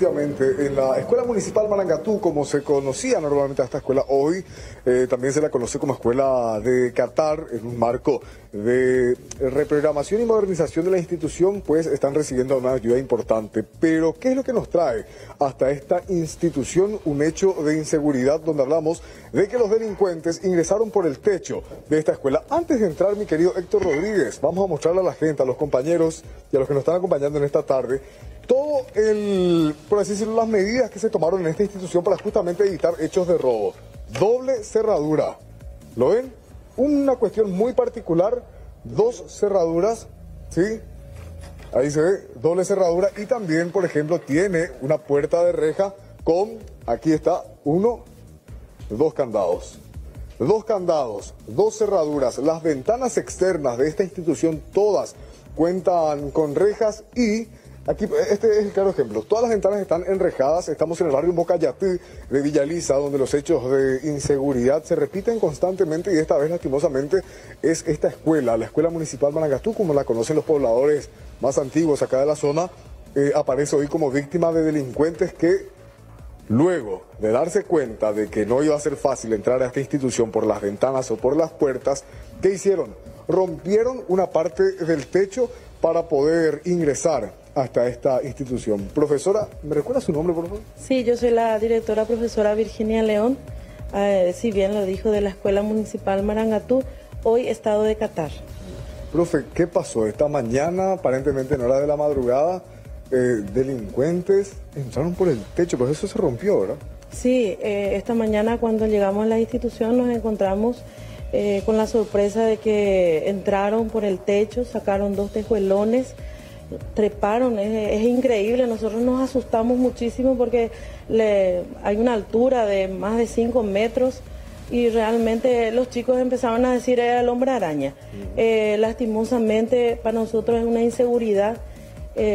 Efectivamente, en la Escuela Municipal Marangatú, como se conocía normalmente a esta escuela hoy, también se la conoce como Escuela de Qatar, en un marco de reprogramación y modernización de la institución, pues están recibiendo una ayuda importante. Pero, ¿qué es lo que nos trae hasta esta institución? Un hecho de inseguridad donde hablamos de que los delincuentes ingresaron por el techo de esta escuela. Antes de entrar, mi querido Héctor Rodríguez, vamos a mostrarle a la gente, a los compañeros y a los que nos están acompañando en esta tarde, todo el, por así decirlo, las medidas que se tomaron en esta institución para justamente evitar hechos de robo. Doble cerradura, ¿lo ven? Una cuestión muy particular, dos cerraduras, ¿sí? Ahí se ve, doble cerradura, y también, por ejemplo, tiene una puerta de reja con, aquí está, uno, dos candados. Dos candados, dos cerraduras, las ventanas externas de esta institución todas cuentan con rejas y... Aquí, este es el claro ejemplo, todas las ventanas están enrejadas, estamos en el barrio Mbocayaty de Villa Elisa, donde los hechos de inseguridad se repiten constantemente y esta vez lastimosamente es esta escuela, la Escuela Municipal Marangatú, como la conocen los pobladores más antiguos acá de la zona, aparece hoy como víctima de delincuentes que... Luego de darse cuenta de que no iba a ser fácil entrar a esta institución por las ventanas o por las puertas, ¿qué hicieron? Rompieron una parte del techo para poder ingresar hasta esta institución. Profesora, ¿me recuerda su nombre, por favor? Sí, yo soy la directora profesora Virginia León, si bien lo dijo, de la Escuela Municipal Marangatú, hoy Estado de Qatar. Profe, ¿qué pasó? Esta mañana, aparentemente en horas de la madrugada, delincuentes entraron por el techo, pues eso se rompió, ¿verdad? Sí, esta mañana cuando llegamos a la institución nos encontramos con la sorpresa de que entraron por el techo, sacaron dos tejuelones, treparon, es increíble, nosotros nos asustamos muchísimo porque hay una altura de más de 5 metros y realmente los chicos empezaron a decir era el hombre araña. Lastimosamente para nosotros es una inseguridad.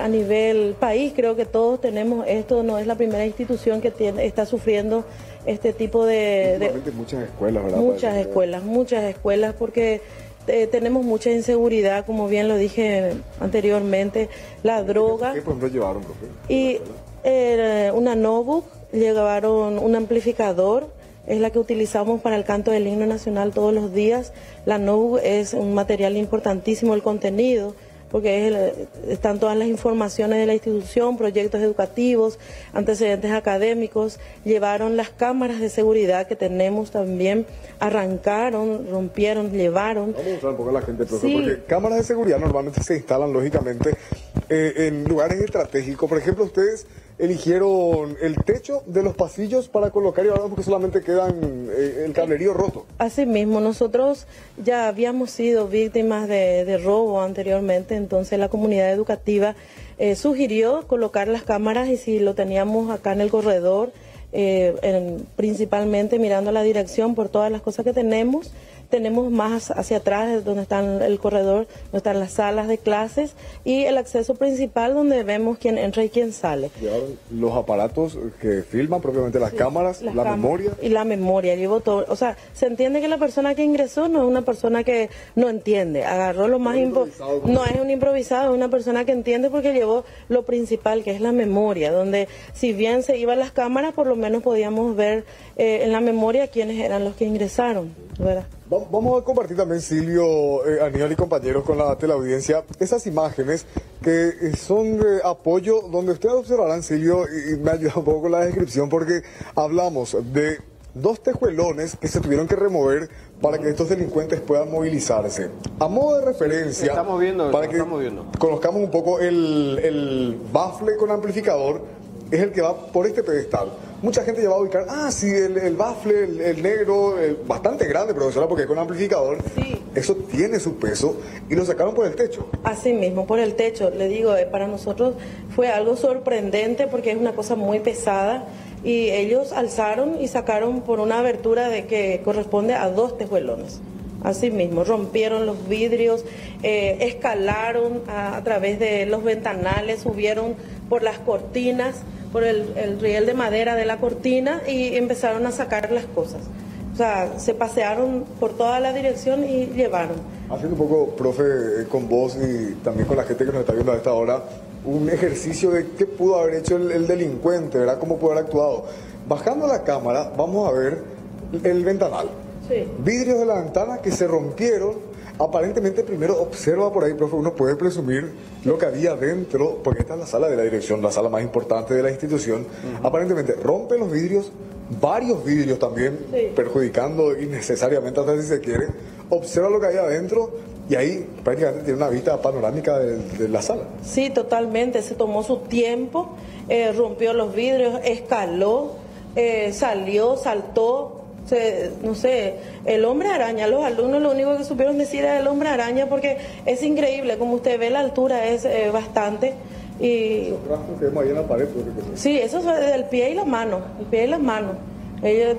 A nivel país, creo que todos tenemos esto, no es la primera institución que está sufriendo este tipo de muchas escuelas, ¿verdad? Muchas escuelas, porque tenemos mucha inseguridad, como bien lo dije anteriormente, la droga. ¿Qué por ejemplo llevaron, profe? Y una notebook, llevaron un amplificador, es la que utilizamos para el canto del himno nacional todos los días. La notebook es un material importantísimo, el contenido, porque están todas las informaciones de la institución, proyectos educativos, antecedentes académicos, llevaron las cámaras de seguridad que tenemos también, arrancaron, rompieron, llevaron. Vamos a mostrar un poco a la gente, profe, sí. Porque cámaras de seguridad normalmente se instalan, lógicamente, en lugares estratégicos. Por ejemplo, ustedes eligieron el techo de los pasillos para colocar y ahora porque solamente quedan el cablerío roto. Así mismo, nosotros ya habíamos sido víctimas de robo anteriormente, entonces la comunidad educativa sugirió colocar las cámaras y si lo teníamos acá en el corredor, principalmente mirando la dirección por todas las cosas que tenemos, tenemos más hacia atrás donde está el corredor, donde están las salas de clases y el acceso principal donde vemos quién entra y quién sale. Los aparatos que filman, propiamente las cámaras, la memoria. Y la memoria, llevo todo. O sea, se entiende que la persona que ingresó no es una persona que no entiende, agarró lo más improvisado. No es un improvisado, es una persona que entiende porque llevó lo principal, que es la memoria, donde si bien se iban las cámaras, por lo menos podíamos ver en la memoria quiénes eran los que ingresaron, ¿verdad? Vamos a compartir también, Silvio, Aníbal y compañeros, con la teleaudiencia esas imágenes que son de apoyo, donde ustedes observarán, Silvio, y me ayuda un poco con la descripción, porque hablamos de dos tejuelones que se tuvieron que remover para que estos delincuentes puedan movilizarse. A modo de referencia, estamos viendo, para que conozcamos un poco el bafle con amplificador, es el que va por este pedestal. Mucha gente ya va a ubicar, ah, sí, el bafle, el negro, bastante grande, profesora, porque es con amplificador. Sí. Eso tiene su peso y lo sacaron por el techo. Así mismo, por el techo. Le digo, para nosotros fue algo sorprendente porque es una cosa muy pesada y ellos alzaron y sacaron por una abertura de que corresponde a dos tejuelones. Así mismo, rompieron los vidrios, escalaron a través de los ventanales, subieron por las cortinas, por el riel de madera de la cortina y empezaron a sacar las cosas. O sea, se pasearon por toda la dirección y llevaron. Haciendo un poco, profe, con vos y también con la gente que nos está viendo a esta hora, un ejercicio de qué pudo haber hecho el delincuente, ¿verdad? Cómo pudo haber actuado. Bajando la cámara, vamos a ver el ventanal. Sí. Vidrios de la ventana que se rompieron. Aparentemente, primero observa por ahí, profe, uno puede presumir lo que había dentro, porque esta es la sala de la dirección, la sala más importante de la institución. Aparentemente rompe los vidrios, varios vidrios también, perjudicando innecesariamente hasta si se quiere. Observa lo que hay adentro y ahí prácticamente tiene una vista panorámica de la sala. Sí, totalmente, se tomó su tiempo, rompió los vidrios, escaló, salió, saltó. No sé, el hombre araña, los alumnos lo único que supieron decir es el hombre araña, porque es increíble, como usted ve la altura es bastante. Y los rasgos que vemos ahí en la pared, porque... Sí, eso es del pie y la mano, el pie y las manos. Ellos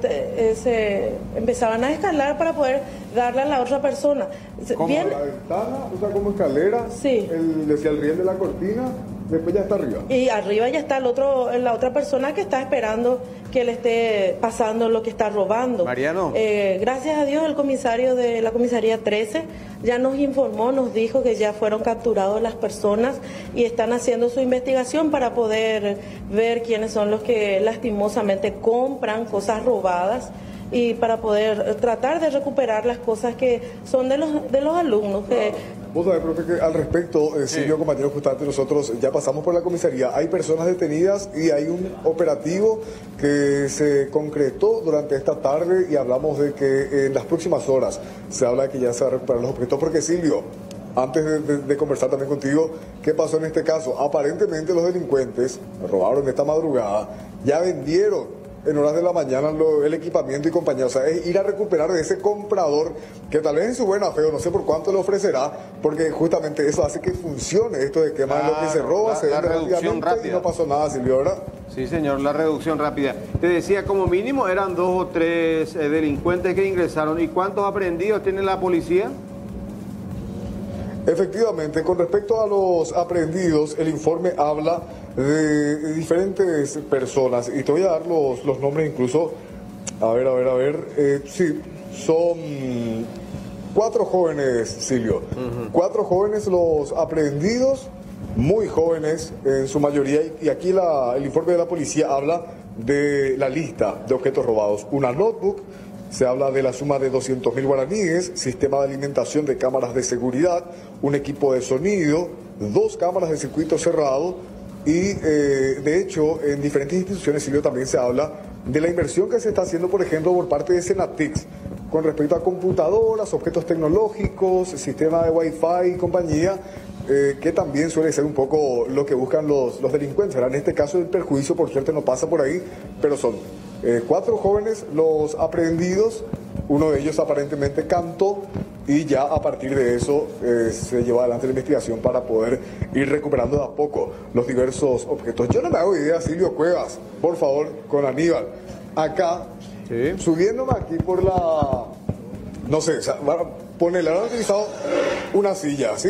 empezaban a escalar para poder darle a la otra persona. Como bien, la ventana, o sea, como escalera, sí. Decía el riel de la cortina, después ya está arriba. Y arriba ya está el otro, la otra persona que está esperando que le esté pasando lo que está robando. Mariano. Gracias a Dios el comisario de la comisaría 13 ya nos informó, nos dijo que ya fueron capturados las personas y están haciendo su investigación para poder ver quiénes son los que lastimosamente compran cosas robadas y para poder tratar de recuperar las cosas que son de los alumnos. Que... Vos sabés, profe, que al respecto, Silvio, compañero, justamente nosotros ya pasamos por la comisaría, hay personas detenidas y hay un operativo que se concretó durante esta tarde y hablamos de que en las próximas horas se habla de que ya se van a recuperar los objetos, porque Silvio, antes de conversar también contigo, ¿qué pasó en este caso? Aparentemente los delincuentes robaron esta madrugada, ya vendieron en horas de la mañana el equipamiento y compañía, o sea, es ir a recuperar de ese comprador que tal vez en su buena fe, no sé por cuánto le ofrecerá, porque justamente eso hace que funcione esto de que más lo que se roba se vende rápidamente y no pasó nada, Silvio, ¿verdad? Sí, señor, la reducción rápida. Te decía, como mínimo eran 2 o 3 delincuentes que ingresaron. ¿Y cuántos aprehendidos tiene la policía? Efectivamente, con respecto a los aprehendidos, el informe habla de diferentes personas y te voy a dar los nombres incluso, a ver, sí, son 4 jóvenes, Silvio, 4 jóvenes los aprehendidos, muy jóvenes en su mayoría, y aquí el informe de la policía habla de la lista de objetos robados, una notebook. Se habla de la suma de 200.000 guaraníes, sistema de alimentación de cámaras de seguridad, un equipo de sonido, 2 cámaras de circuito cerrado y, de hecho, en diferentes instituciones, Silvio, también se habla de la inversión que se está haciendo, por ejemplo, por parte de Cenaptics, con respecto a computadoras, objetos tecnológicos, sistema de Wi-Fi y compañía, que también suele ser un poco lo que buscan los delincuentes, ¿verdad? En este caso el perjuicio, por suerte, no pasa por ahí, pero son... 4 jóvenes los aprehendidos, uno de ellos aparentemente cantó y ya a partir de eso se lleva adelante la investigación para poder ir recuperando de a poco los diversos objetos. Yo no me hago idea, Silvio Cuevas, por favor, con Aníbal. Acá, subiéndome aquí por la... No sé, o sea, ponele, han utilizado una silla, ¿sí?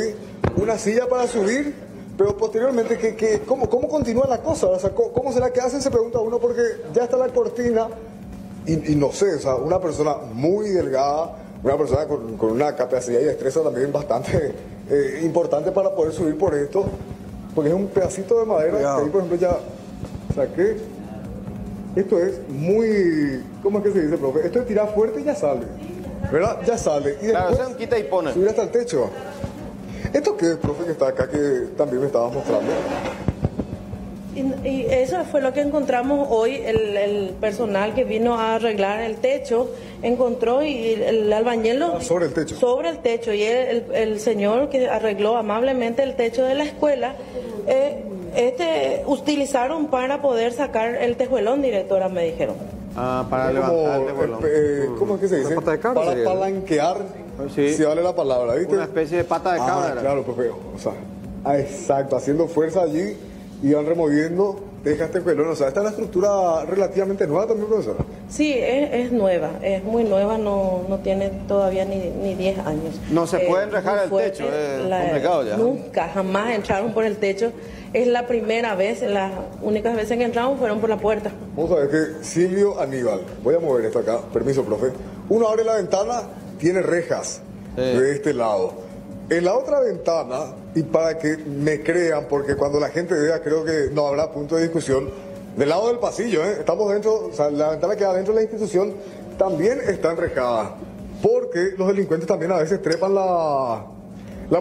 Una silla para subir... Pero posteriormente, ¿cómo continúa la cosa? O sea, ¿cómo será que hacen? Se pregunta uno, porque ya está la cortina y no sé, o sea, una persona muy delgada, una persona con una capacidad y destreza también bastante importante para poder subir por esto, porque es un pedacito de madera. Que ahí, por ejemplo, ya saqué. Esto es muy, ¿cómo es que se dice, profe? Esto es tirar fuerte y ya sale, ¿verdad? Ya sale. Y después, claro, quita y pone. Subir hasta el techo. ¿Esto qué es, profe, que está acá, que también me estabas mostrando? Y eso fue lo que encontramos hoy, el personal que vino a arreglar el techo, encontró y el albañil sobre el techo. Sobre el techo, y el señor que arregló amablemente el techo de la escuela, utilizaron para poder sacar el tejuelón, directora, me dijeron. Ah, para levantar el tejuelón. ¿Cómo es que se dice? Para palanquear... Sí. Si vale la palabra, ¿viste? Una especie de pata de cabra. Claro, profe. O sea, exacto, haciendo fuerza allí y van removiendo, deja este pelón. O sea, esta es una estructura relativamente nueva también, profesora. Sí, es nueva, es muy nueva, no tiene todavía ni 10 años. No se pueden rejar el techo, es complicado ya. Nunca, jamás entraron por el techo. Es la primera vez, las únicas veces que entramos fueron por la puerta. Vamos a ver que Silvio Aníbal, voy a mover esto acá, permiso, profe. Uno abre la ventana... Tiene rejas de este lado. En la otra ventana, y para que me crean, porque cuando la gente vea creo que no habrá punto de discusión, del lado del pasillo, estamos dentro, o sea, la ventana que da dentro de la institución también está enrejada, porque los delincuentes también a veces trepan la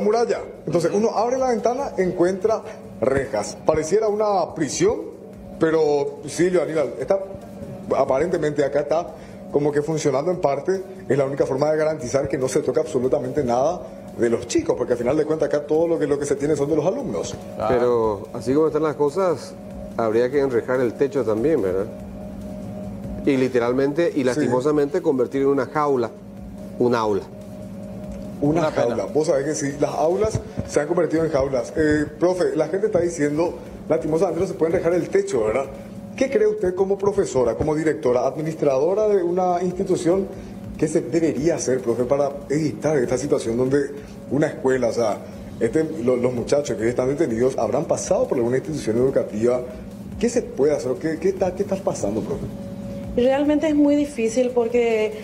muralla. Entonces uno abre la ventana, encuentra rejas. Pareciera una prisión, pero sí, yo, Aníbal, está aparentemente acá está como que funcionando en parte. Es la única forma de garantizar que no se toca absolutamente nada de los chicos, porque al final de cuentas acá todo lo que se tiene son de los alumnos. Ah. Pero así como están las cosas, habría que enrejar el techo también, ¿verdad? Y literalmente y lastimosamente convertir en una jaula, un aula. Una jaula, pena. Vos sabés que sí, las aulas se han convertido en jaulas. Profe, la gente está diciendo, lastimosamente no se pueden enrejar el techo, ¿verdad? ¿Qué cree usted como profesora, como directora, administradora de una institución, que se debería hacer, profe, para evitar esta situación donde una escuela, o sea, los muchachos que están detenidos habrán pasado por alguna institución educativa? ¿Qué se puede hacer? ¿Qué está pasando, profe? Realmente es muy difícil porque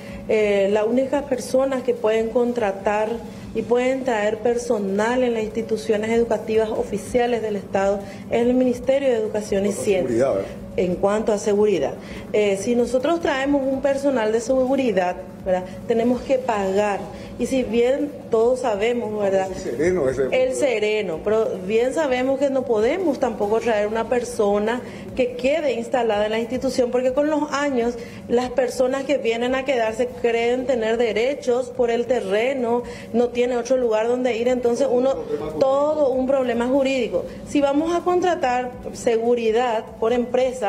las únicas personas que pueden contratar y pueden traer personal en las instituciones educativas oficiales del Estado es el Ministerio de Educación y Ciencia. En cuanto a seguridad, si nosotros traemos un personal de seguridad, ¿verdad?, tenemos que pagar. Y si bien todos sabemos, ¿verdad?, el sereno, pero bien sabemos que no podemos tampoco traer una persona que quede instalada en la institución, porque con los años las personas que vienen a quedarse creen tener derechos por el terreno, no tiene otro lugar donde ir, entonces todo un problema jurídico. Si vamos a contratar seguridad por empresa,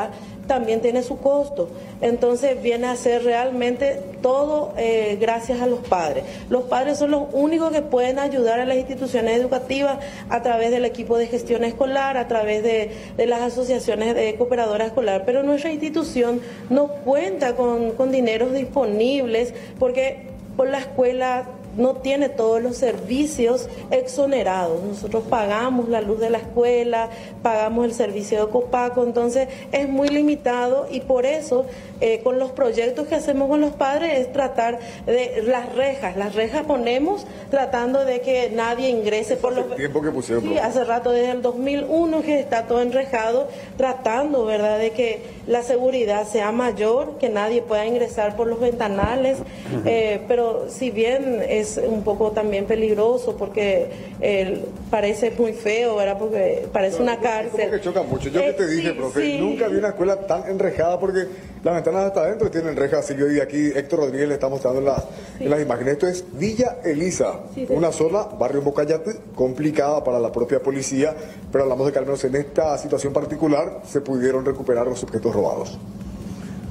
también tiene su costo, entonces viene a ser realmente todo gracias a los padres. Los padres son los únicos que pueden ayudar a las instituciones educativas a través del equipo de gestión escolar, a través de las asociaciones de cooperadora escolar, pero nuestra institución no cuenta con dineros disponibles porque por la escuela no tiene todos los servicios exonerados. Nosotros pagamos la luz de la escuela, pagamos el servicio de Copaco, entonces es muy limitado y por eso con los proyectos que hacemos con los padres es tratar de las rejas ponemos tratando de que nadie ingrese por los... tiempo que pusieron. Sí, hace rato, desde el 2001 que está todo enrejado, tratando, ¿verdad?, de que la seguridad sea mayor, que nadie pueda ingresar por los ventanales, pero si bien es un poco también peligroso porque parece muy feo, ¿verdad?, porque parece una cárcel. Que choca mucho. Yo que te dije, profe, nunca vi una escuela tan enrejada porque las ventanas hasta adentro tienen rejas. Si yo vi aquí, Héctor Rodríguez le está mostrando en las imágenes. Esto es Villa Elisa, una zona, barrio Mbocayaty, complicada para la propia policía, pero hablamos de que al menos en esta situación particular se pudieron recuperar los objetos robados.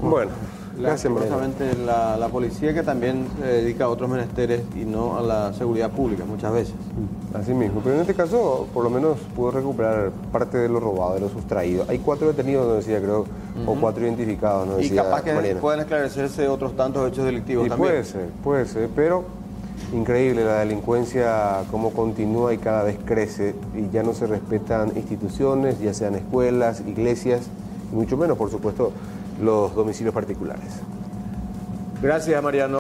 Bueno. Lastimosamente la policía que también se dedica a otros menesteres y no a la seguridad pública muchas veces. Así mismo, pero en este caso por lo menos pudo recuperar parte de lo robado, de lo sustraído. Hay 4 detenidos, nos decía, creo, o 4 identificados, nos decía. Y capaz que puedan esclarecerse otros tantos hechos delictivos y también. Puede ser, pero increíble la delincuencia como continúa y cada vez crece y ya no se respetan instituciones, ya sean escuelas, iglesias, y mucho menos, por supuesto, los domicilios particulares. Gracias, Mariano.